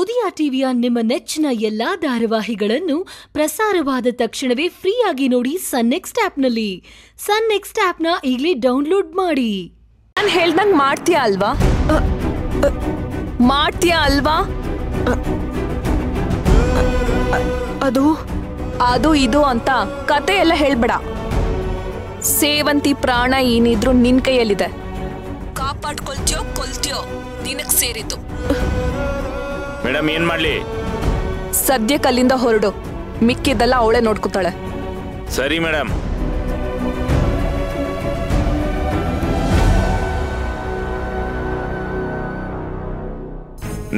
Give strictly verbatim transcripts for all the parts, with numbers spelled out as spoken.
ಉದಯ ಟಿವಿಯ ನಿಮ್ಮ ನೆಚ್ಚಿನ ಎಲ್ಲಾ ಧಾರಾವಾಹಿಗಳನ್ನು ಪ್ರಸಾರವಾದ ತಕ್ಷಣವೇ ಫ್ರೀ ಆಗಿ ನೋಡಿ ಸನ್ ನೆಕ್ಸ್ಟ್ ಆಪ್ ನಲ್ಲಿ ಸನ್ ನೆಕ್ಸ್ಟ್ ಆಪ್ ನ ಈಗಲೇ ಡೌನ್ಲೋಡ್ ಮಾಡಿ ನಾನು ಹೇಳಿದಂಗೆ ಮಾಡ್ತೀಯಾ ಅಲ್ವಾ ಮಾಡ್ತೀಯಾ ಅಲ್ವಾ ಅದು ಅದು ಇದು ಅಂತ ಕಥೆ ಎಲ್ಲ ಹೇಳಬೇಡ ಸೇವಂತಿ ಪ್ರಾಣ ಏನಿದ್ರು ನಿನ್ನ ಕೈಯಲ್ಲಿದೆ ಕಾಪಾಡ್ಕೊಳ್ತೀಯೋ ಕೊಲ್ತೀಯೋ ನಿನಗೆ ಸೇರಿತು मैडम ऐन सद्य कलिंदा होरडो मिक्किदल्ल अवळे नोड्कोताळे सरी मैडम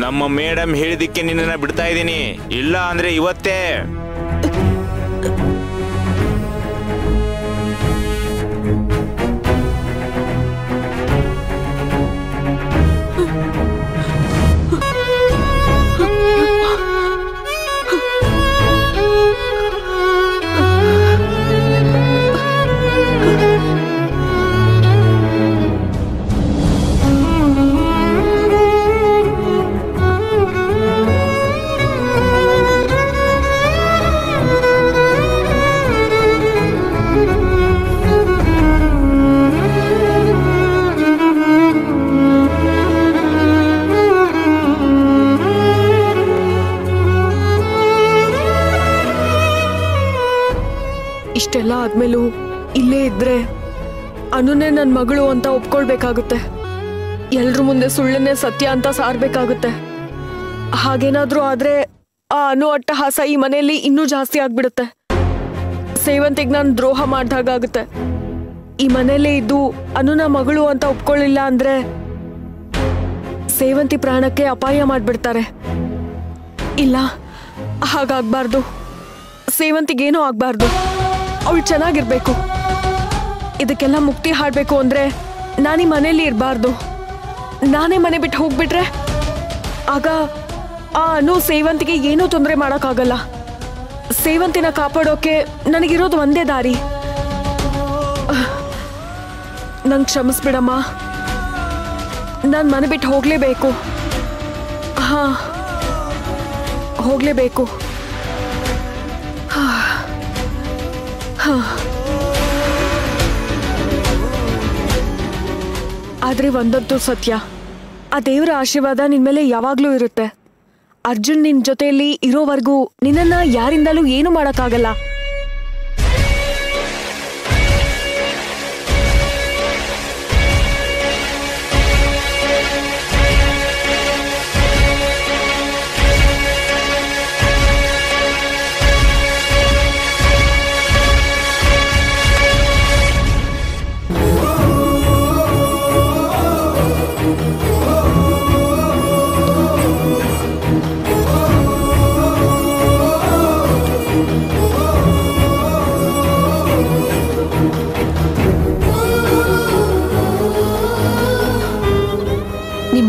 नम्म मैडम हेळिदक्के निन्नन्न बिड्ता इदीनि इल्ल अंद्रे इवत्ते ಇಷ್ಟೆಲ್ಲ ಆದ್ಮೇಲೂ ಇಲ್ಲೇ ಇದ್ರೆ ಅನುನೇ ನನ್ನ ಮಗಳು ಅಂತ ಒಪ್ಪಿಕೊಳ್ಳಬೇಕಾಗುತ್ತೆ ಎಲ್ಲರೂ ಮುಂದೆ ಸುಳ್ಳನ್ನೇ ಸತ್ಯ ಅಂತ ಸಾರಬೇಕಾಗುತ್ತೆ ಹಾಗೇನಾದರೂ ಆದ್ರೆ ಆ ಅನು ಅಟ್ಟಹಾಸ ಈ ಮನೆಯಲ್ಲಿ ಇನ್ನೂ ಜಾಸ್ತಿ ಆಗಿಬಿಡುತ್ತೆ ಸೇವಂತಿಗೆ ನಾನು ದ್ರೋಹ ಮಾಡಿದಾಗ ಆಗುತ್ತೆ ಈ ಮನೆಯಲ್ಲಿ ಇದು ಅನುನ ಮಗಳು ಅಂತ ಒಪ್ಪಿಕೊಳ್ಳಲಿಲ್ಲ ಅಂದ್ರೆ ಸೇವಂತಿ ಪ್ರಾಣಕ್ಕೆ ಅಪಾಯ ಮಾಡಿಬಿಡುತ್ತಾರೆ ಇಲ್ಲ ಹಾಗಾಗಬಾರದು ಸೇವಂತಿಗೆ ಏನೋ ಆಗಬಾರದು ಅವಳು ಚೆನ್ನಾಗಿರಬೇಕು ಇದಕ್ಕೆಲ್ಲ ಮುಕ್ತಿ ಹಾಡಬೇಕು ಅಂದ್ರೆ ನಾನಿ ಮನೆಯಲ್ಲಿ ಇರಬಾರದು ನಾನೇ ಮನೆ ಬಿಟ್ಟು ಹೋಗ್ಬಿಟ್ರೆ ಆಗ ಆ ಅನು ಸೇವಂತಿಗೆ ಏನೂ ತೊಂದರೆ ಮಾಡೋಕ್ಕಾಗಲ್ಲ ಸೇವಂತಿನ ಕಾಪಾಡೋಕೆ ನನಗಿರೋದು ಒಂದೇ ದಾರಿ ನಂಗೆ ಕ್ಷಮಿಸ್ಬಿಡಮ್ಮ ನಾನು ಮನೆ ಬಿಟ್ಟು ಹೋಗಲೇಬೇಕು ಹಾ ಹೋಗಲೇಬೇಕು ಆದರೆ ಒಂದಂತೂ ಸತ್ಯ ಆ ದೇವರ ಆಶೀರ್ವಾದ ನಿನ್ನ ಮೇಲೆ ಯಾವಾಗಲೂ ಇರುತ್ತೆ ಅರ್ಜುನ್ ನಿನ್ನ ಜೊತೆಯಲ್ಲಿ ಇರೋವರೆಗೂ ನಿನ್ನನ್ನ ಯಾರಿಂದಲೂ ಏನು ಮಾಡಕಾಗಲ್ಲ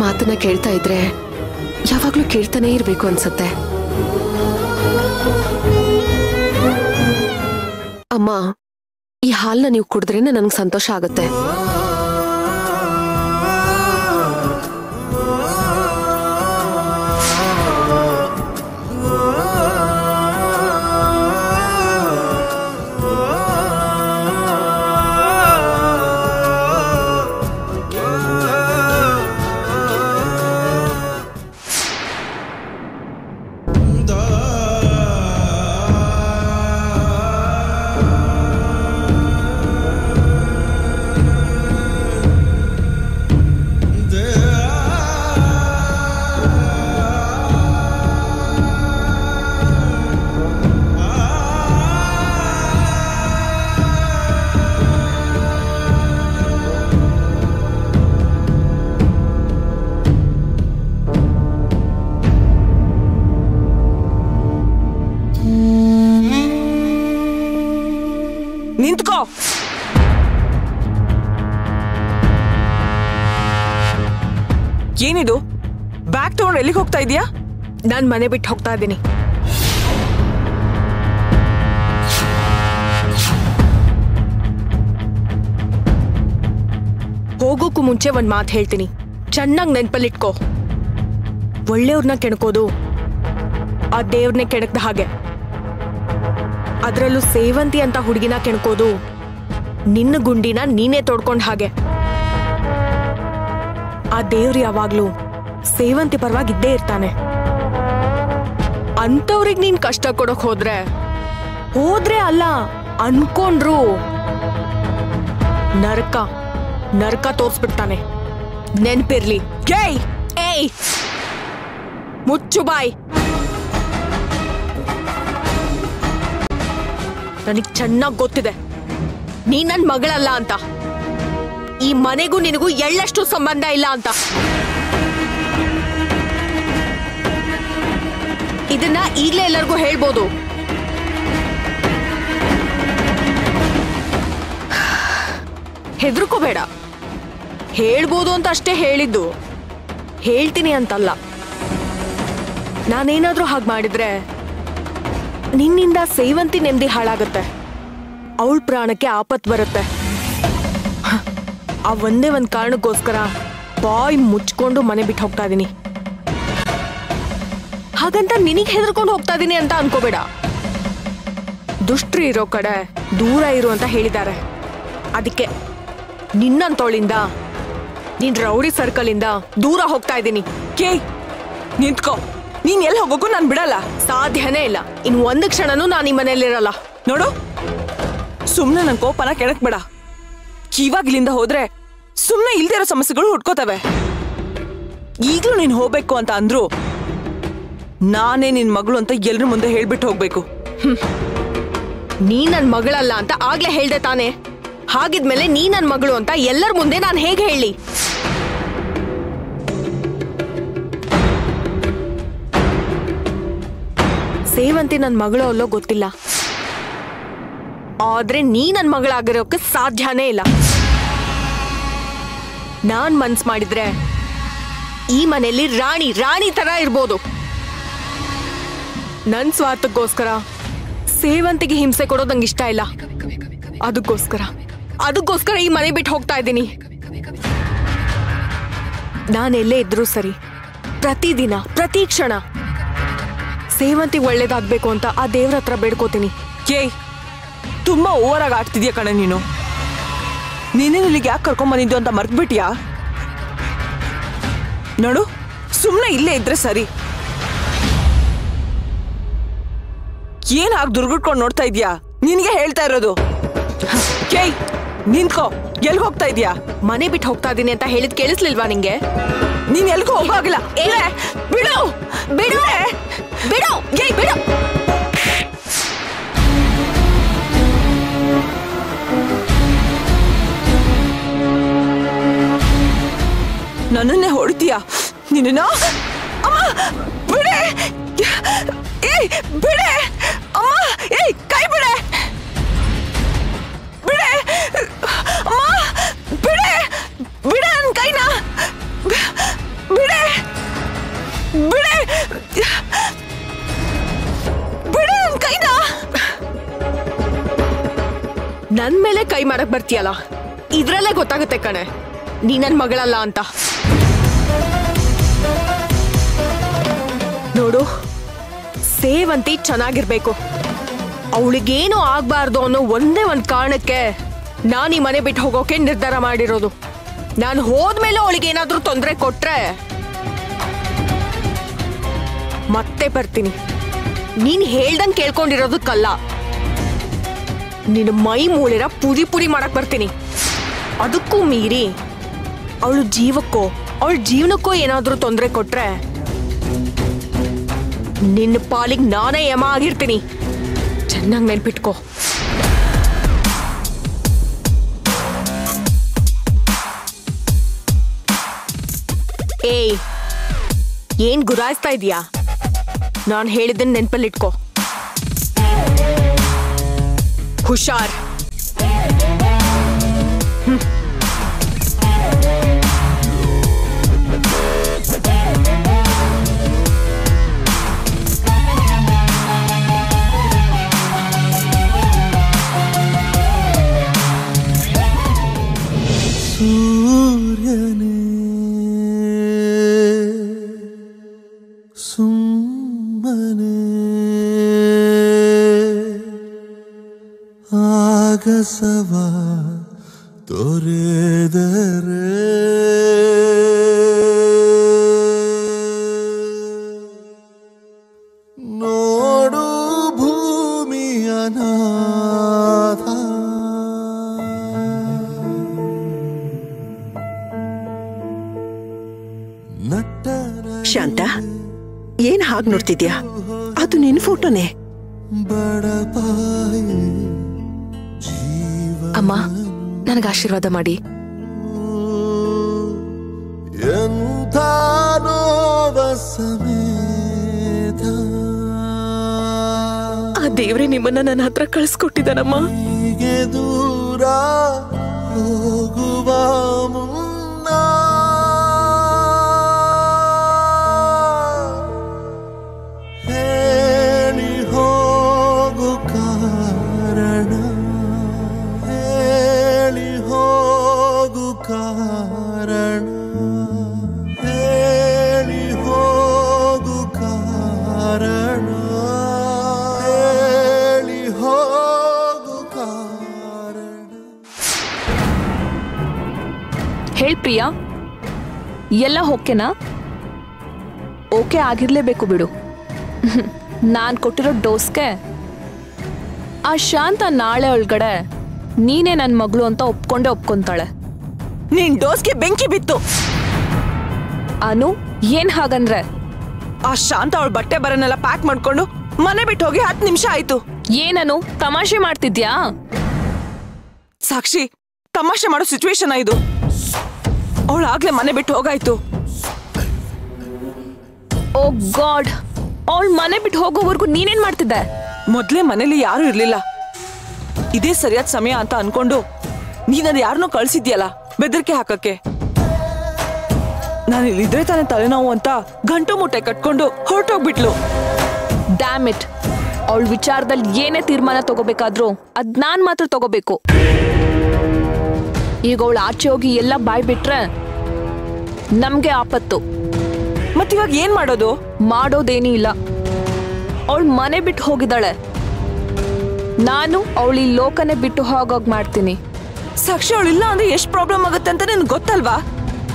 ಮಾತನ್ನ ಕೇಳ್ತಾ ಇದ್ರೆ ಯಾವಾಗಲೂ ಕೇಳ್ತಾನೆ ಇರಬೇಕು ಅನ್ಸುತ್ತೆ ಅಮ್ಮ ಈ ಹಾಲನ್ನ ನೀವು ಕುಡಿದ್ರೆ ನನಗೆ ಸಂತೋಷ ಆಗುತ್ತೆ ಏನಿದು ಬ್ಯಾಗ್ ತಗೊಂಡು ಎಲ್ಲಿಗೆ ಹೋಗ್ತಾ ಇದೀಯಾ ನಾನು ಮನೆ ಬಿಟ್ಟು ಹೋಗ್ತಾ ಇದ್ದೀನಿ ಹೋಗೋಕ್ಕೂ ಮುಂಚೆ ಒಂದು ಮಾತು ಹೇಳ್ತೀನಿ ಚೆನ್ನಾಗಿ ನೆನಪಲ್ಲಿಟ್ಕೋ ಒಳ್ಳೆಯವ್ರನ್ನ ಕೆಣಕೋದು ಆ ದೇವರನ್ನೇ ಕೆಣಕದ ಹಾಗೆ. ಅದರಲ್ಲೂ ಸೇವಂತಿ ಅಂತ ಹುಡುಗಿನ ಕೆಣಕೋದು ನಿನ್ನ ಗುಂಡಿನ ನೀನೇ ತೋಡ್ಕೊಂಡ ಹಾಗೆ. ಆ ದೇವ್ರು ಯಾವಾಗ್ಲೂ ಸೇವಂತಿ ಪರವಾಗಿ ಇದ್ದೇ ಇರ್ತಾನೆ. ಅಂತವ್ರಿಗೆ ನೀನ್ ಕಷ್ಟ ಕೊಡೋಕೆ ಹೋದ್ರೆ ಹೋದ್ರೆ ಅಲ್ಲ ಅನ್ಕೊಂಡ್ರು ನರಕ ನರಕ ತೋರಿಸ್ಬಿಡ್ತಾನೆ. ನೆನಪಿರ್ಲಿ. ಏಯ್ ಏಯ್ ಮುಚ್ಚು ಬಾಯ್. ನನಗೆ ಚೆನ್ನಾಗಿ ಗೊತ್ತಿದೆ ನೀನ್ ನನ್ನ ಮಗಳಲ್ಲ ಅಂತ, ಈ ಮನೆಗೂ ನಿನಗೂ ಎಳ್ಳಷ್ಟು ಸಂಬಂಧ ಇಲ್ಲ ಅಂತ. ಇದನ್ನ ಈಗಲೇ ಎಲ್ಲರಿಗೂ ಹೇಳ್ಬೋದು. ಹೆದರ್ಕೋಬೇಡ, ಹೇಳ್ಬೋದು ಅಂತ ಅಷ್ಟೇ ಹೇಳಿದ್ದು, ಹೇಳ್ತೀನಿ ಅಂತಲ್ಲ. ನಾನೇನಾದ್ರೂ ಹಾಗೆ ಮಾಡಿದ್ರೆ ನಿನ್ನಿಂದ ಸೇವಂತಿ ನೆಮ್ಮದಿ ಹಾಳಾಗುತ್ತೆ, ಅವಳ ಪ್ರಾಣಕ್ಕೆ ಆಪತ್ತು ಬರುತ್ತೆ. ಆ ಒಂದೇ ಒಂದು ಕಾರಣಕ್ಕೋಸ್ಕರ ಬಾಯ್ ಮುಚ್ಕೊಂಡು ಮನೆ ಬಿಟ್ಟು ಹೋಗ್ತಾ ಇದ್ದೀನಿ. ಹಾಗಂತ ನಿನಗೆ ಹೆದರ್ಕೊಂಡು ಹೋಗ್ತಾ ಇದ್ದೀನಿ ಅಂತ ಅನ್ಕೋಬೇಡ. ದುಷ್ಟ್ರು ಇರೋ ಕಡೆ ದೂರ ಇರು ಅಂತ ಹೇಳಿದ್ದಾರೆ. ಅದಕ್ಕೆ ನಿನ್ನಂತೋಳಿಂದ ನಿನ್ ರೌಡಿ ಸರ್ಕಲಿಂದ ದೂರ ಹೋಗ್ತಾ ಇದ್ದೀನಿ. ಕೇ ನಿಂತ್ಕೋ, ನೀನ್ ಎಲ್ಲಿ ಹೋಗೋಕು ನಾನು ಬಿಡಲ್ಲ, ಸಾಧ್ಯನೇ ಇಲ್ಲ. ಇನ್ ಒಂದು ಕ್ಷಣನೂ ನಾನು ಈ ಮನೆಯಲ್ಲಿರಲ್ಲ ನೋಡು. ಸುಮ್ನೆ ನನ್ ಕೋಪನ ಕೆಣಕ್ಬೇಡ. ಇವಾಗ್ಲಿಂದ ಹೋದ್ರೆ ಸುಮ್ನೆ ಇಲ್ದೇ ಇರೋ ಸಮಸ್ಯೆಗಳು ಹುಡ್ಕೋತವೆ. ಈಗ್ಲೂ ನೀನ್ ಹೋಗ್ಬೇಕು ಅಂತ ಅಂದ್ರು ನಾನೇ ನಿನ್ ಮಗಳು ಅಂತ ಎಲ್ರ ಮುಂದೆ ಹೇಳ್ಬಿಟ್ಟು ಹೋಗ್ಬೇಕು. ನೀನ್ ನನ್ ಮಗಳಲ್ಲ ಅಂತ ಆಗ್ಲೇ ಹೇಳ್ದೆ ತಾನೆ. ಹಾಗಿದ್ಮೇಲೆ ನೀನ್ ನನ್ ಮಗಳು ಅಂತ ಎಲ್ಲರ ಮುಂದೆ ನಾನು ಹೇಗೆ ಹೇಳಿ? ಸೇವಂತಿ ನನ್ನ ಮಗಳು ಅಲ್ಲೋ ಗೊತ್ತಿಲ್ಲ, ಆದ್ರೆ ನೀ ನನ್ನ ಮಗಳಾಗಿರೋಕೆ ಸಾಧ್ಯನೇ ಇಲ್ಲ. ನಾನ್ ಮನ್ಸ್ ಮಾಡಿದ್ರೆ ಈ ಮನೆಯಲ್ಲಿ ರಾಣಿ ರಾಣಿ ತರ ಇರ್ಬೋದು. ನನ್ ಸ್ವಾರ್ಥಕ್ಕೋಸ್ಕರ ಸೇವಂತಿಗೆ ಹಿಂಸೆ ಕೊಡೋದು ನಂಗೆ ಇಷ್ಟ ಇಲ್ಲ. ಅದಕ್ಕೋಸ್ಕರ ಅದಕ್ಕೋಸ್ಕರ ಈ ಮನೆ ಬಿಟ್ಟು ಹೋಗ್ತಾ ಇದ್ದೀನಿ. ನಾನೆಲ್ಲೇ ಇದ್ರೂ ಸರಿ, ಪ್ರತಿದಿನ ಪ್ರತಿ ಕ್ಷಣ ಸೇವಂತಿ ಒಳ್ಳೇದಾಗ್ಬೇಕು ಅಂತ ಆ ದೇವ್ರ ಹತ್ರ ಬೇಡ್ಕೋತೀನಿ. ಏಯ್ ತುಂಬಾ ಓವರ್ ಆಗಿ ಆಡ್ತಿದ್ಯಾ ಕಣೆ ನೀನು. ನೀನೇ ಇಲ್ಲಿಗೆ ಯಾಕೆ ಕರ್ಕೊಂಬಂದಿದ್ದು ಅಂತ ಮರ್ತ್ಬಿಟ್ಯಾ? ನೋಡು ಸುಮ್ಮನೆ ಇಲ್ಲೇ ಇದ್ರೆ ಸರಿ. ಏನ್ ಹಾಗೆ ದುರ್ಗುಟ್ಕೊಂಡು ನೋಡ್ತಾ ಇದ್ಯಾ? ನಿನಗೆ ಹೇಳ್ತಾ ಇರೋದು. ಕೇಯ್ ನಿಂತ್ಕೋ, ಎಲ್ಗೆ ಹೋಗ್ತಾ ಇದ್ಯಾ? ಮನೆ ಬಿಟ್ಟು ಹೋಗ್ತಾ ಇದ್ದೀನಿ ಅಂತ ಹೇಳಿದ್ ಕೇಳಿಸ್ಲಿಲ್ವಾ ನಿಂಗೆ? ನೀನ್ ಎಲ್ಗೂ ಹೋಗಾಗಿಲ್ಲ. ಬಿಡು ಬಿಡು ಬಿಡು ಬಿಡು. ನನ್ನನ್ನೇ ಹೊಡಿತೀಯ ನೀನು? ಅಮ್ಮ ಬಿಡೆ, ಏಯ್ ಬಿಡೆ ಅಮ್ಮ, ಏಯ್ ಕೈ ಬಿಡೆ ಬಿಡೆ ಅಮ್ಮ, ಬಿಡೆ ಬಿಡೆ ನನ್ನ ಕೈನಾ, ಬಿಡೆ ಬಿಡೆ ಬಿಡೆ ನನ್ನ ಕೈನಾ. ನನ್ನ ಮೇಲೆ ಕೈ ಮಾಡಕ್ ಬರ್ತೀಯಲ್ಲ, ಇದ್ರಲ್ಲೇ ಗೊತ್ತಾಗುತ್ತೆ ಕಣೆ ನೀ ನನ್ನ ಮಗಳಲ್ಲ ಅಂತ. ನೋಡು ಸೇವಂತಿ ಚೆನ್ನಾಗಿರ್ಬೇಕು, ಅವಳಿಗೇನು ಆಗ್ಬಾರ್ದು ಅನ್ನೋ ಒಂದೇ ಒಂದು ಕಾರಣಕ್ಕೆ ನಾನು ಈ ಮನೆ ಬಿಟ್ಟು ಹೋಗೋಕೆ ನಿರ್ಧಾರ ಮಾಡಿರೋದು. ನಾನು ಹೋದ್ಮೇಲೆ ಅವಳಿಗೇನಾದ್ರೂ ತೊಂದರೆ ಕೊಟ್ರೆ ಮತ್ತೆ ಬರ್ತೀನಿ. ನೀನ್ ಹೇಳ್ದಂಗೆ ಕೇಳ್ಕೊಂಡಿರೋದಕ್ಕಲ್ಲ, ನಿನ್ನ ಮೈ ಮೂಳೆರ ಪುಡಿ ಪುಡಿ ಮಾಡಕ್ ಬರ್ತೀನಿ. ಅದಕ್ಕೂ ಮೀರಿ ಅವಳು ಜೀವಕ್ಕೋ ಅವಳ ಜೀವನಕ್ಕೋ ಏನಾದ್ರೂ ತೊಂದರೆ ಕೊಟ್ರೆ ನಿನ್ನ ಪಾಲಿಗೆ ನಾನೇ ಯಮ ಆಗಿರ್ತೀನಿ. ಚೆನ್ನಾಗಿ ನೆನ್ಪಿಟ್ಕೋ. ಏಯ್ ಏನ್ ಗುರಾಯಿಸ್ತಾ ಇದೀಯಾ? ನಾನು ಹೇಳಿದ್ದನ್ನ ನೆನ್ಪಲ್ಲಿಟ್ಕೋ. ಹುಷಾರ್. मने आग सवा तोरे दरे नोडु भूमि अनाथ शांता ಏನ್ ಹಾಗೆ ನೋಡ್ತಿದ್ಯಾ? ಅದು ನಿನ್ನ ಫೋಟೋನೇ. ಅಮ್ಮ ನನಗೆ ಆಶೀರ್ವಾದ ಮಾಡಿ. ಆ ದೇವರೇ ನಿಮ್ಮನ್ನ ನನ್ನ ಹತ್ರ ಕಳಿಸ್ಕೊಟ್ಟಿದ್ದಾನಮ್ಮ. ದೂರ ಹೋಗುವ ಪ್ರಿಯಾ ಎಲ್ಲ ಓಕೆನಾ? ಓಕೆ ಆಗಿರಲೇಬೇಕು ಬಿಡು. ನಾನು ಕೊಟ್ಟಿರೋ ಡೋಸ್ಗೆ ಆ ಶಾಂತ ನಾಳೆ ಒಳಗಡೆ ನೀನೇ ನನ್ನ ಮಗಳು ಅಂತ ಒಪ್ಕೊಂಡೆ ಒಪ್ಕೊಂತಾಳೆ. ನಿನ್ನ ಡೋಸ್ಗೆ ಬೆಂಕಿ ಬಿತ್ತು ಅನು. ಏನು ಹಾಗಂದ್ರೆ ಆ ಶಾಂತ ಅವಳ ಬಟ್ಟೆ ಬರನೆಲ್ಲ ಪ್ಯಾಕ್ ಮಾಡ್ಕೊಂಡು ಮನೆ ಬಿಟ್ಟು ಹೋಗಿ ಹತ್ತು ನಿಮಿಷ ಆಯ್ತು. ಏನನು ತಮಾಷೆ ಮಾಡ್ತಿದ್ಯಾ? ಸಾಕ್ಷಿ ತಮಾಷೆ ಮಾಡೋ ಸಿಚುವೇಶನ್ ಇದು. ಅವಳು ಆಗ್ಲೇ ಮನೆ ಬಿಟ್ಟು ಹೋಗಾಯ್ತು. ಓ ಗಾಡ್, ಅವಳು ಮನೆ ಬಿಟ್ಟು ಹೋಗೋವರೆಗೂ ನೀನೇನ್ ಮಾಡ್ತಿದ್ದೆ? ಮೊದಲೇ ಮನೇಲಿ ಯಾರು ಇರ್ಲಿಲ್ಲ, ಇದೇ ಸರಿಯಾದ ಸಮಯ ಅಂತ ಅನ್ಕೊಂಡು ನೀನದು ಯಾರನ್ನೋ ಕಳ್ಸಿದ್ಯಲ್ಲ ಬೆದರಿಕೆ ಹಾಕಕ್ಕೆ. ನಾನು ಇಲ್ಲಿದ್ರೆ ತಾನೇ ತಲೆನೋವು ಅಂತ ಗಂಟು ಮುಟ್ಟೆ ಕಟ್ಕೊಂಡು ಹೊರಟೋಗ್ಬಿಟ್ಲು. ಡ್ಯಾಮ್ ಇಟ್, ಅವಳ ವಿಚಾರದಲ್ಲಿ ಏನೇ ತೀರ್ಮಾನ ತಗೋಬೇಕಾದ್ರೂ ಅದ್ ನಾನ್ ಮಾತ್ರ ತಗೋಬೇಕು. ಈಗ ಅವಳು ಆಚೆ ಹೋಗಿ ಎಲ್ಲ ಬಾಯ್ ಬಿಟ್ರೆ ನಮ್ಗೆ ಆಪತ್ತು. ಮತ್ತಿವಾಗ ಏನ್ ಮಾಡೋದು? ಮಾಡೋದೇನೂ ಇಲ್ಲ, ಅವಳು ಮನೆ ಬಿಟ್ಟು ಹೋಗಿದ್ದಾಳೆ. ನಾನು ಅವಳಿ ಲೋಕನೆ ಬಿಟ್ಟು ಹೋಗೋಗ್ ಮಾಡ್ತೀನಿ. ಸಾಕ್ಷಿ ಅವಳಿಲ್ಲ ಅಂದ್ರೆ ಎಷ್ಟು ಪ್ರಾಬ್ಲಮ್ ಆಗುತ್ತೆ ಅಂತ ನಿನ್ ಗೊತ್ತಲ್ವಾ?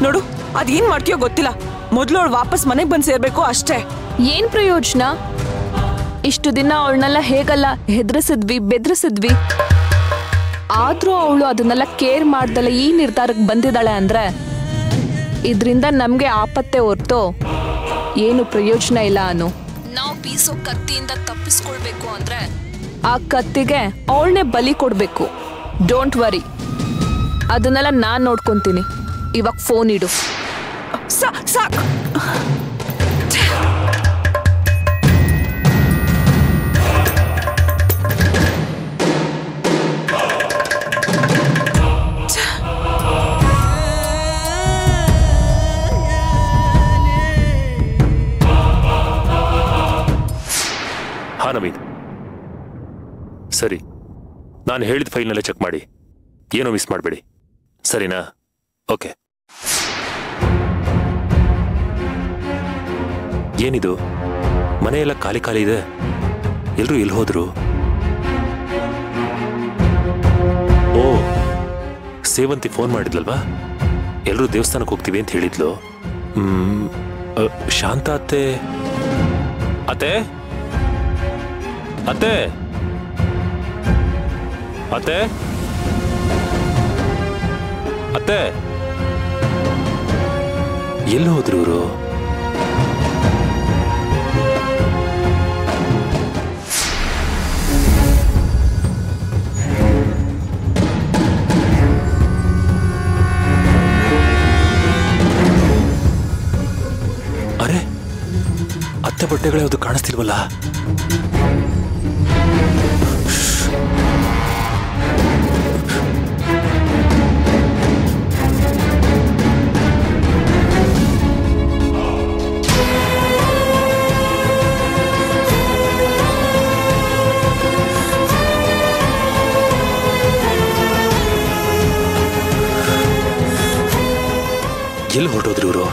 ನೋಡು ಅದೇನ್ ಮಾಡ್ತೀಯೋ ಗೊತ್ತಿಲ್ಲ, ಮೊದ್ಲು ಅವಳು ವಾಪಸ್ ಮನೆಗೆ ಬಂದು ಸೇರ್ಬೇಕು ಅಷ್ಟೇ. ಏನ್ ಪ್ರಯೋಜನ? ಇಷ್ಟು ದಿನ ಅವಳನ್ನೆಲ್ಲ ಹೇಗಲ್ಲ ಹೆದರಿಸಿದ್ವಿ, ಬೆದರಿಸಿದ್ವಿ, ಆದ್ರೂ ಅವಳು ಅದನ್ನೆಲ್ಲ ಕೇರ್ ಮಾಡ್ದಲ್ಲ ಈ ನಿರ್ಧಾರಕ್ಕೆ ಬಂದಿದ್ದಾಳೆ ಅಂದ್ರೆ ಇದರಿಂದ ನಮ್ಗೆ ಆಪತ್ತೆ ಹೊರತು ಏನು ಪ್ರಯೋಜನ ಇಲ್ಲ ಅನು. ನಾವು ಬೀಸೋ ಕತ್ತಿಯಿಂದ ತಪ್ಪಿಸ್ಕೊಳ್ಬೇಕು ಅಂದ್ರೆ ಆ ಕತ್ತಿಗೆ ಅವಳನ್ನೇ ಬಲಿ ಕೊಡ್ಬೇಕು. ಡೋಂಟ್ ವರಿ, ಅದನ್ನೆಲ್ಲ ನಾನ್ ನೋಡ್ಕೊಂತೀನಿ. ಇವಾಗ ಫೋನ್ ಇಡು. ಸಾಕ್. ಹಾ ನವೀನ್, ಸರಿ ನಾನು ಹೇಳಿದ ಫೈಲ್ನಲ್ಲೇ ಚೆಕ್ ಮಾಡಿ, ಏನೋ ಮಿಸ್ ಮಾಡಬೇಡಿ ಸರಿನಾ? ಓಕೆ. ಏನಿದು ಮನೆಯೆಲ್ಲ ಖಾಲಿ ಖಾಲಿ ಇದೆ, ಎಲ್ಲರೂ ಎಲ್ಲಿ ಹೋದ್ರು? ಓ, ಸೇವಂತಿ ಫೋನ್ ಮಾಡಿದ್ಲಲ್ವಾ, ಎಲ್ಲರೂ ದೇವಸ್ಥಾನಕ್ಕೆ ಹೋಗ್ತೀವಿ ಅಂತ ಹೇಳಿದ್ಲು. ಹ್ಮ್, ಶಾಂತ ಅತ್ತೆ ಅತ್ತೆ ಅತ್ತೆ ಅತ್ತೆ ಅತ್ತೆ ಎಲ್ಲಿ ಹೋದ್ರು ಇವರು? ಅರೆ, ಅತ್ತೆ ಬಟ್ಟೆಗಳು ಯಾವುದು ಕಾಣಿಸ್ತಿಲ್ವಲ್ಲ? ಎಲ್ಲಿ ಹೊರಟೋದ್ರಿ ಇವರು?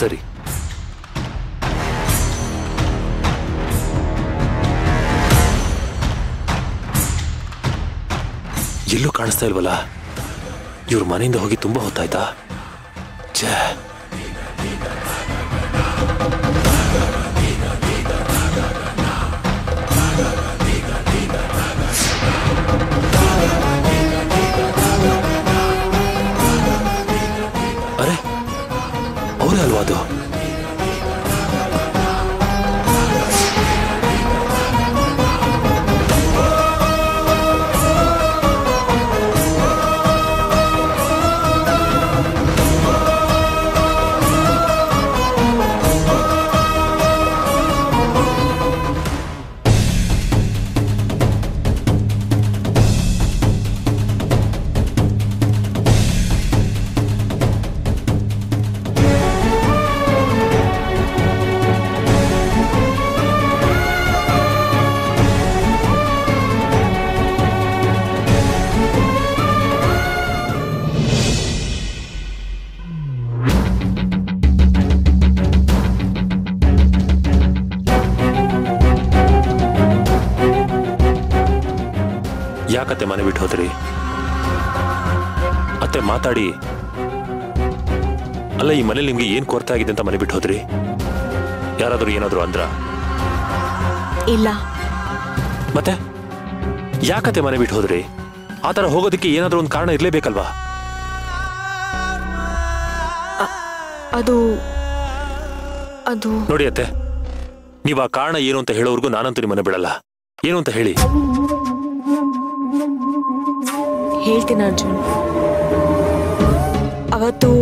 सरी ಎಲ್ಲೂ ಕಾಣಿಸ್ತಾ ಇಲ್ವಲ್ಲ ಇವ್ರ ಮನೆಯಿಂದ ಹೋಗಿ ತುಂಬಾ ಹೊತ್ತಾಯ್ತಾ ಛೇ ಅರೆ ಅವರೇ ಅಲ್ವಾ ಅದು ಯಾಕತ್ತೆ ಮನೆ ಬಿಟ್ಟು ಹೋದ್ರಿ ಅತ್ತೆ ಮಾತಾಡಿ ಅಲ್ಲ ಈ ಮನೇಲಿ ನಿಮಗೆ ಏನು ಕೊರತೆ ಆಗಿದೆ ಅಂತ ಮನೆ ಬಿಟ್ಟು ಹೋದ್ರಿ ಯಾರಾದರೂ ಏನಾದರೂ ಅಂದ್ರ ಇಲ್ಲ ಮತ್ತೆ ಯಾಕತ್ತೆ ಮನೆ ಬಿಟ್ಟು ಹೋದ್ರಿ ಆ ತರ ಹೋಗೋದಕ್ಕೆ ಏನಾದರೂ ಒಂದು ಕಾರಣ ಇರಲೇಬೇಕಲ್ವಾ ಅದು ಅದು ನೋಡಿ ಅತ್ತೆ ನೀವು ಆ ಕಾರಣ ಏನು ಅಂತ ಹೇಳೋವರೆಗೂ ನಾನಂತೂ ನಿಮ್ಮ ಮನೆ ಬಿಡಲ್ಲ ಏನು ಅಂತ ಹೇಳಿ ಹೇಳ್ತೀನಿ ಅರ್ಜುನ್ ಅವತ್ತು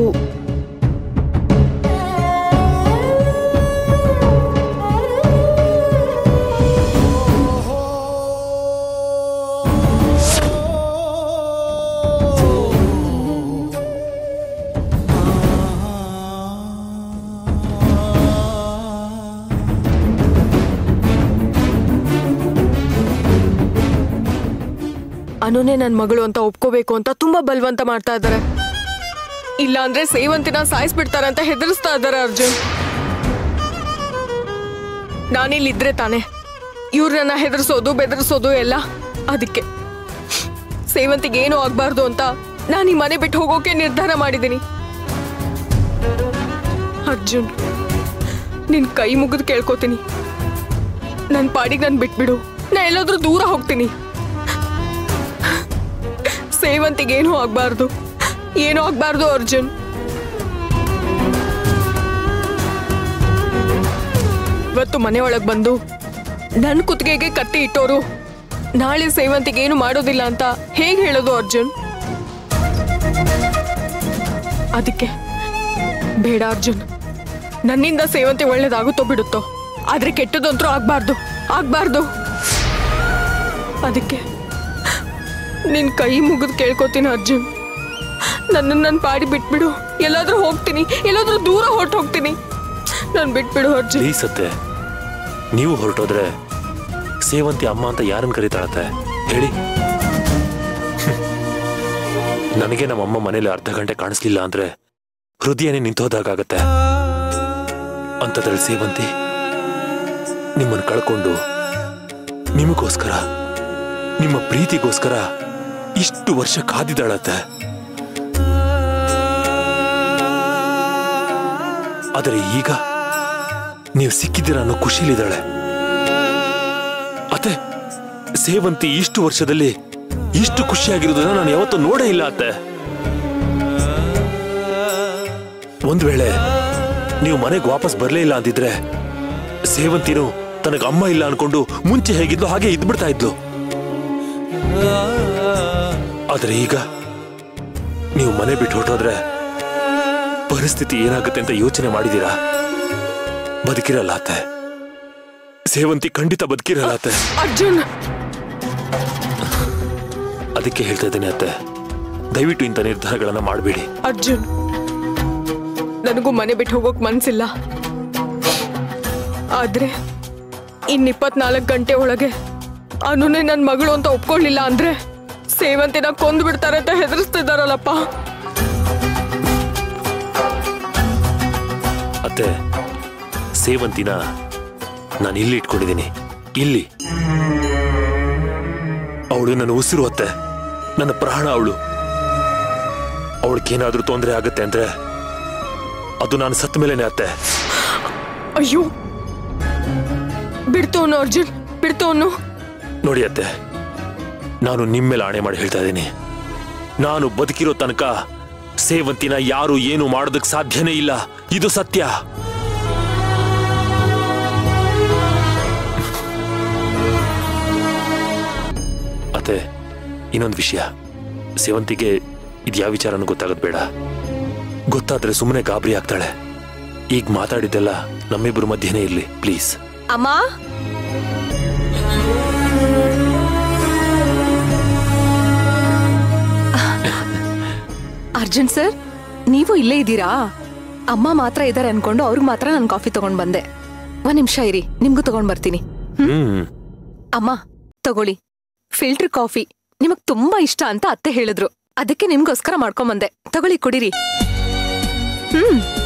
ಅನುನೇ ನನ್ನ ಮಗಳು ಅಂತ ಒಪ್ಕೋಬೇಕು ಅಂತ ತುಂಬಾ ಬಲವಂತ ಮಾಡ್ತಾ ಇದ್ದಾರೆ ಇಲ್ಲ ಅಂದ್ರೆ ಸೇವಂತಿನ ಸಾಯಿಸ್ಬಿಡ್ತಾರೆ ಅಂತ ಹೆದರಿಸ್ತಾ ಇದ್ದಾರೆ ಅರ್ಜುನ್ ನಾನಿಲ್ಲಿದ್ರೆ ತಾನೆ ಇವ್ರನ್ನ ಹೆದರಿಸೋದು ಬೆದರಿಸೋದು ಎಲ್ಲ ಅದಕ್ಕೆ ಸೇವಂತಿಗೆ ಏನೂ ಆಗ್ಬಾರ್ದು ಅಂತ ನಾನು ಈ ಮನೆ ಬಿಟ್ಟು ಹೋಗೋಕೆ ನಿರ್ಧಾರ ಮಾಡಿದ್ದೀನಿ ಅರ್ಜುನ್ ನಿನ್ ಕೈ ಮುಗಿದು ಕೇಳ್ಕೊತೀನಿ ನನ್ನ ಪಾಡಿಗೆ ನಾನು ಬಿಟ್ಬಿಡು ನಾ ಎಲ್ಲಾದ್ರೂ ದೂರ ಹೋಗ್ತೀನಿ ಸೇವಂತಿಗೆ ಏನು ಆಗಬಾರದು ಏನು ಆಗಬಾರದು ಅರ್ಜುನ್ ಇವತ್ತು ಮನೆಯೊಳಗೆ ಬಂದು ನನ್ನ ಕುತ್ತಿಗೆಗೆ ಕತ್ತಿ ಇಟ್ಟೋರು ನಾಳೆ ಸೇವಂತಿಗೆ ಏನು ಮಾಡೋದಿಲ್ಲ ಅಂತ ಹೇಗೆ ಹೇಳೋದು ಅರ್ಜುನ್ ಅದಕ್ಕೆ ಬೇಡ ಅರ್ಜುನ್ ನನ್ನಿಂದ ಸೇವಂತಿ ಒಳ್ಳೇದಾಗುತ್ತೋ ಬಿಡುತ್ತೋ ಆದ್ರೆ ಕೆಟ್ಟದಂತೂ ಆಗಬಾರದು ಆಗಬಾರದು ಅದಕ್ಕೆ ನಿನ್ ಕೈ ಮುಗಿದು ಕೇಳ್ಕೊತೀನಿ ಅರ್ಜುನ್ ನನ್ನನ್ನು ನಾನು ಪಾಡಿ ಬಿಟ್ಬಿಡು ಎಲ್ಲಾದ್ರೂ ಹೋಗ್ತೀನಿ ಎಲ್ಲಾದ್ರೂ ದೂರ ಹೊರಟು ಹೋಗ್ತೀನಿ ನಾನು ಬಿಟ್ಬಿಡು ಅರ್ಜುನ್ ಸತ್ತೆ ನೀವು ಹೊರಟೋದ್ರೆ ಸೇವಂತಿ ಅಮ್ಮ ಅಂತ ಯಾರನ್ನು ಕರೀತಾಳತ್ತೆ ಹೇಳಿ ನನಗೆ ನಮ್ಮಮ್ಮ ಮನೇಲಿ ಅರ್ಧ ಗಂಟೆ ಕಾಣಿಸ್ಲಿಲ್ಲ ಅಂದ್ರೆ ಹೃದಯನೇ ನಿಂತೋದಾಗತ್ತೆ ಅಂತದ್ರಲ್ಲಿ ಸೇವಂತಿ ನಿಮ್ಮನ್ನು ಕಳ್ಕೊಂಡು ನಿಮಗೋಸ್ಕರ ನಿಮ್ಮ ಪ್ರೀತಿಗೋಸ್ಕರ ಇಷ್ಟು ವರ್ಷ ಕಾದಿದ್ದಾಳತ್ತೆ ಆದರೆ ಈಗ ನೀವು ಸಿಕ್ಕಿದ್ದೀರ ಅನ್ನೋ ಖುಷಿಲಿದ್ದಾಳೆ ಅತ್ತೆ ಸೇವಂತಿ ಇಷ್ಟು ವರ್ಷದಲ್ಲಿ ಇಷ್ಟು ಖುಷಿಯಾಗಿರೋದನ್ನ ನಾನು ಯಾವತ್ತೂ ನೋಡೇ ಇಲ್ಲ ಅತ್ತೆ ಒಂದ್ ವೇಳೆ ನೀವು ಮನೆಗೆ ವಾಪಸ್ ಬರಲೇ ಇಲ್ಲ ಅಂದಿದ್ರೆ ಸೇವಂತಿನೂ ತನಗೆ ಅಮ್ಮ ಇಲ್ಲ ಅನ್ಕೊಂಡು ಮುಂಚೆ ಹೇಗಿದ್ಲು ಹಾಗೆ ಇದ್ಬಿಡ್ತಾ ಇದ್ಲು ಆದರೆ ಈಗ ನೀವು ಮನೆ ಬಿಟ್ಟು ಹೊರಟೋದ್ರೆ ಪರಿಸ್ಥಿತಿ ಏನಾಗುತ್ತೆ ಅಂತ ಯೋಚನೆ ಮಾಡಿದೀರಾ ಬದುಕಿರಲ್ಲ ಅತ್ತೆ ಸೇವಂತಿ ಖಂಡಿತ ಬದುಕಿರಲ್ಲ ಅತ್ತೆ ಅರ್ಜುನ್ ಅದಕ್ಕೆ ಹೇಳ್ತಾ ಇದ್ದೇನೆ ಅತ್ತೆ ದಯವಿಟ್ಟು ಇಂಥ ನಿರ್ಧಾರಗಳನ್ನ ಮಾಡಬೇಡಿ ಅರ್ಜುನ್ ನನಗೂ ಮನೆ ಬಿಟ್ಟು ಹೋಗೋಕ್ ಮನ್ಸಿಲ್ಲ ಆದ್ರೆ ಇನ್ ಇಪ್ಪತ್ನಾಲ್ಕು ಗಂಟೆ ಒಳಗೆ ಅನುನೇ ನನ್ನ ಮಗಳು ಅಂತ ಒಪ್ಕೊಳ್ಳಿಲ್ಲ ಅಂದ್ರೆ ಸೇವಂತಿನ ಕೊಂದು ಬಿಡ್ತಾರೆ ಅಂತ ಹೆದರಿಸ್ತಿದ್ದಾರಲ್ಲಪ್ಪ ಮತ್ತೆ ಸೇವಂತಿನ ನಾನು ಇಲ್ಲಿ ಇಟ್ಕೊಂಡಿದ್ದೀನಿ. ಇಲ್ಲಿ ಅವಳು ನನ್ನ ಉಸಿರು ಅತ್ತೆ, ನನ್ನ ಪ್ರಾಣ ಅವಳು. ಅವಳಿಗೇನಾದರೂ ತೊಂದರೆ ಆಗುತ್ತೆ ಅಂದ್ರೆ ಅದು ನಾನು ಸತ್ತ ಮೇಲೇನೆ ಅತ್ತೆ. ಅಯ್ಯೋ ಬಿಡ್ತೋನು ಅರ್ಜುನ್, ಬಿಡ್ತೋನು. ನೋಡಿ ಅತ್ತೆ, ನಾನು ನಿಮ್ಮ ಮೇಲೆ ಆಣೆ ಮಾಡಿ ಹೇಳ್ತಾ ಇದ್ದೀನಿ, ನಾನು ಬದುಕಿರೋ ತನಕ ಸೇವಂತಿನ ಯಾರು ಏನು ಮಾಡೋದಕ್ಕೆ ಸಾಧ್ಯನೇ ಇಲ್ಲ. ಇದು ಸತ್ಯ. ಅತ್ತೆ, ಇನ್ನೊಂದು ವಿಷಯ, ಸೇವಂತಿಗೆ ಇದ್ಯಾವ ವಿಚಾರನೂ ಗೊತ್ತಾಗದ್ ಬೇಡ. ಗೊತ್ತಾದ್ರೆ ಸುಮ್ಮನೆ ಗಾಬರಿ ಆಗ್ತಾಳೆ. ಈಗ ಮಾತಾಡಿದ್ದೆಲ್ಲ ನಮ್ಮಿಬ್ಬರು ಮಧ್ಯನೇ ಇರಲಿ ಪ್ಲೀಸ್. ಅಮ್ಮ ಅರ್ಜುನ್ ಸರ್, ನೀವು ಇಲ್ಲೇ ಇದ್ದೀರಾ? ಅಮ್ಮ ಮಾತ್ರ ಇದ್ದಾರೆ ಅನ್ಕೊಂಡು ಅವ್ರಿಗೆ ಮಾತ್ರ ನಾನು ಕಾಫಿ ತಗೊಂಡ್ ಬಂದೆ. ಒಂದ್ ನಿಮಿಷ ಇರಿ, ನಿಮ್ಗೂ ತಗೊಂಡ್ ಬರ್ತೀನಿ. ಅಮ್ಮ ತಗೊಳ್ಳಿ, ಫಿಲ್ಟರ್ ಕಾಫಿ ನಿಮಗ್ ತುಂಬಾ ಇಷ್ಟ ಅಂತ ಅತ್ತೆ ಹೇಳಿದ್ರು, ಅದಕ್ಕೆ ನಿಮ್ಗೋಸ್ಕರ ಮಾಡ್ಕೊಂಬಂದೆ. ತಗೊಳ್ಳಿ ಕುಡಿರಿ. ಹ್ಮ್